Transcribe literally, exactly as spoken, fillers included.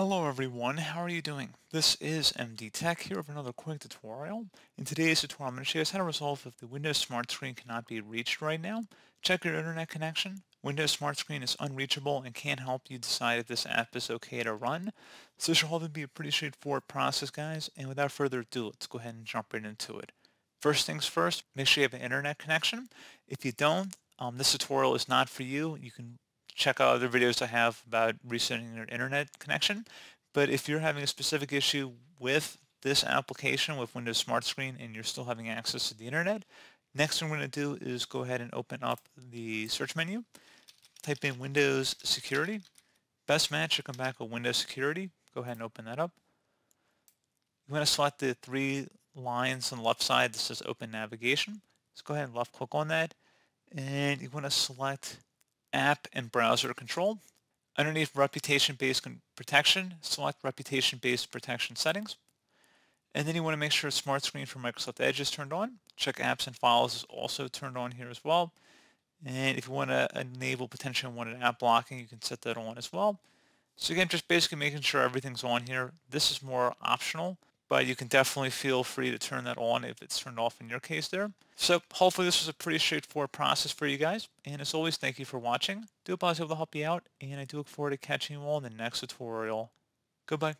Hello everyone, how are you doing? This is M D Tech here with another quick tutorial. In today's tutorial, I'm going to show you how to resolve if the Windows SmartScreen cannot be reached right now. Check your internet connection. Windows SmartScreen is unreachable and can't help you decide if this app is okay to run. So this should hopefully be a pretty straightforward process, guys, and without further ado, let's go ahead and jump right into it. First things first, make sure you have an internet connection. If you don't, um, this tutorial is not for you. You can check out other videos I have about resetting your internet connection. But if you're having a specific issue with this application with Windows SmartScreen and you're still having access to the internet, next thing we're going to do is go ahead and open up the search menu, type in Windows Security. Best match should come back with Windows Security. Go ahead and open that up. You want to select the three lines on the left side that says Open Navigation. Let's go ahead and left click on that, and you want to select App and Browser Control. Underneath Reputation-Based Protection, select Reputation-Based Protection Settings. And then you want to make sure SmartScreen for Microsoft Edge is turned on. Check Apps and Files is also turned on here as well. And if you want to enable potential unwanted app blocking, you can set that on as well. So again, just basically making sure everything's on here. This is more optional, but you can definitely feel free to turn that on if it's turned off in your case there. So hopefully this was a pretty straightforward process for you guys. And as always, thank you for watching. I do hope I was able to help you out, and I do look forward to catching you all in the next tutorial. Goodbye.